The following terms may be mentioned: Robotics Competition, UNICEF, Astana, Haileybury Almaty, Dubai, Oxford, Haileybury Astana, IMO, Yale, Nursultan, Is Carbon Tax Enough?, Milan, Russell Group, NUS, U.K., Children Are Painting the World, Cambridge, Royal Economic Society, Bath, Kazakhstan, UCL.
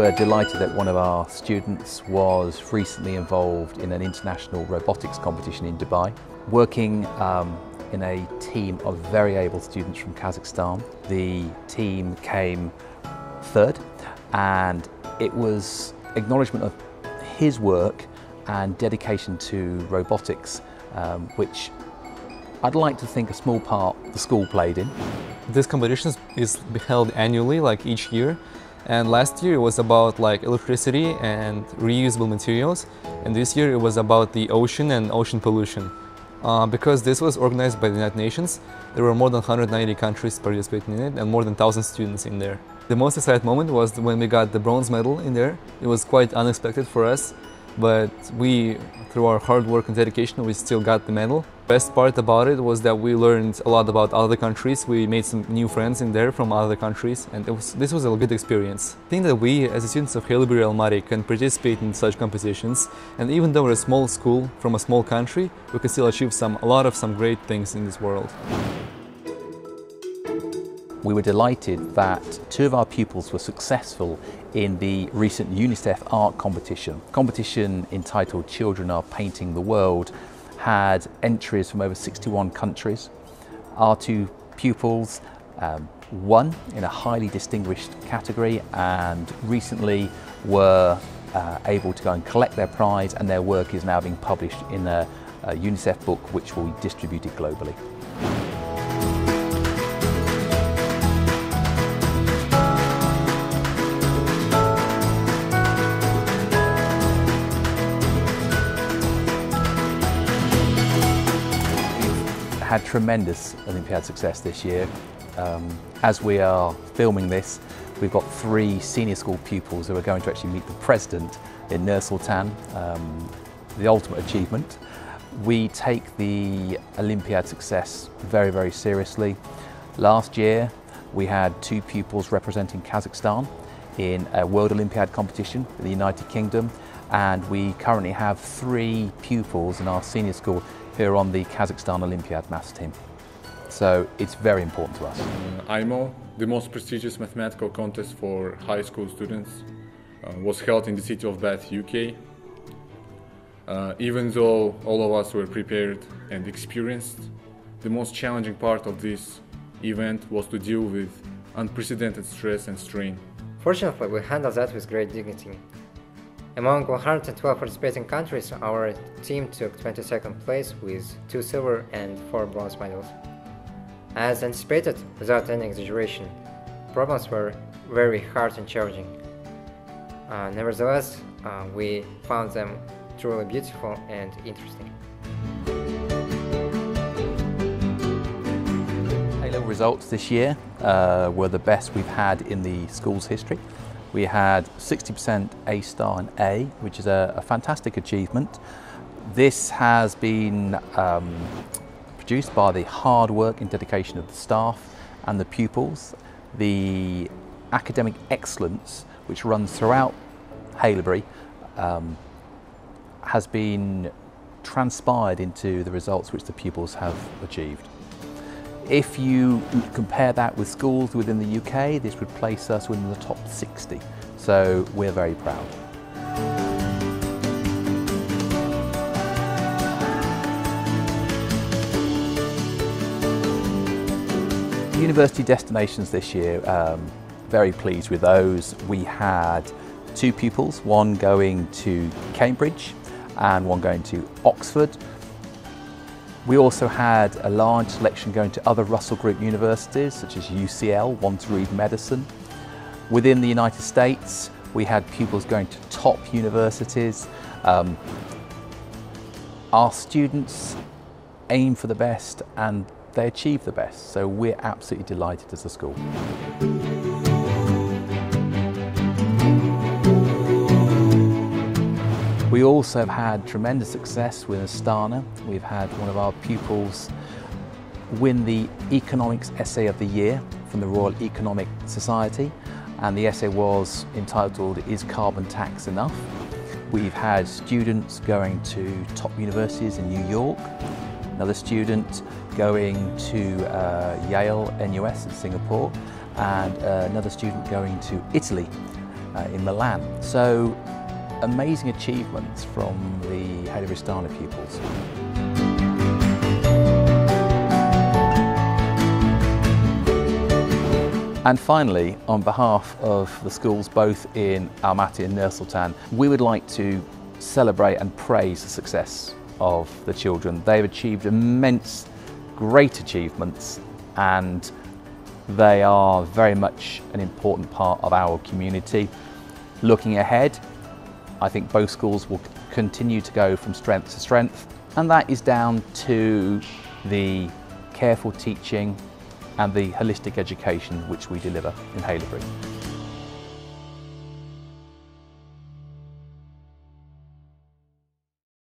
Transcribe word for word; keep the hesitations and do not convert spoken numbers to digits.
were delighted that one of our students was recently involved in an international robotics competition in Dubai, working um, in a team of very able students from Kazakhstan. The team came third, and it was acknowledgement of his work and dedication to robotics, um, which I'd like to think a small part the school played in. This competition is held annually, like each year, and last year it was about like electricity and reusable materials, and this year it was about the ocean and ocean pollution. Uh, because this was organized by the United Nations, there were more than one hundred ninety countries participating in it and more than one thousand students in there. The most exciting moment was when we got the bronze medal in there. It was quite unexpected for us, but we, through our hard work and dedication, we still got the medal. Best part about it was that we learned a lot about other countries. We made some new friends in there from other countries, and it was, this was a good experience. I think that we, as students of Haileybury Almaty, can participate in such competitions, and even though we're a small school from a small country, we can still achieve some, a lot of some great things in this world. We were delighted that two of our pupils were successful in the recent UNICEF art competition. The competition, entitled Children Are Painting the World, had entries from over sixty-one countries. Our two pupils um, won in a highly distinguished category, and recently were uh, able to go and collect their prize, and their work is now being published in a, a UNICEF book which will be distributed globally. Had tremendous Olympiad success this year. Um, as we are filming this, we've got three senior school pupils who are going to actually meet the president in Nursultan, um, the ultimate achievement. We take the Olympiad success very, very seriously. Last year, we had two pupils representing Kazakhstan in a World Olympiad competition in the United Kingdom, and we currently have three pupils in our senior school here on the Kazakhstan Olympiad maths team. So it's very important to us. I M O, the most prestigious mathematical contest for high school students, uh, was held in the city of Bath, U K. Uh, even though all of us were prepared and experienced, the most challenging part of this event was to deal with unprecedented stress and strain. Fortunately, we handled that with great dignity. Among one hundred twelve participating countries, our team took twenty-second place with two silver and four bronze medals. As anticipated, without any exaggeration, problems were very hard and challenging. Uh, nevertheless, uh, we found them truly beautiful and interesting. A-level results this year uh, were the best we've had in the school's history. We had sixty percent A star and A, which is a, a fantastic achievement. This has been um, produced by the hard work and dedication of the staff and the pupils. The academic excellence, which runs throughout Haileybury, um, has been transpired into the results which the pupils have achieved. If you compare that with schools within the U K, this would place us within the top sixty. So we're very proud. University destinations this year, um, very pleased with those. We had two pupils, one going to Cambridge and one going to Oxford. We also had a large selection going to other Russell Group universities, such as U C L, one to read medicine. Within the United States, we had pupils going to top universities. Um, our students aim for the best and they achieve the best, so we're absolutely delighted as a school. We also have had tremendous success with Astana. We've had one of our pupils win the Economics Essay of the Year from the Royal Economic Society, and the essay was entitled Is Carbon Tax Enough? We've had students going to top universities in New York, another student going to uh, Yale, N U S in Singapore, and uh, another student going to Italy uh, in Milan. So amazing achievements from the Haileybury Astana pupils. And finally, on behalf of the schools both in Almaty and Nursultan, we would like to celebrate and praise the success of the children. They've achieved immense, great achievements, and they are very much an important part of our community. Looking ahead, I think both schools will continue to go from strength to strength, and that is down to the careful teaching and the holistic education which we deliver in Haileybury.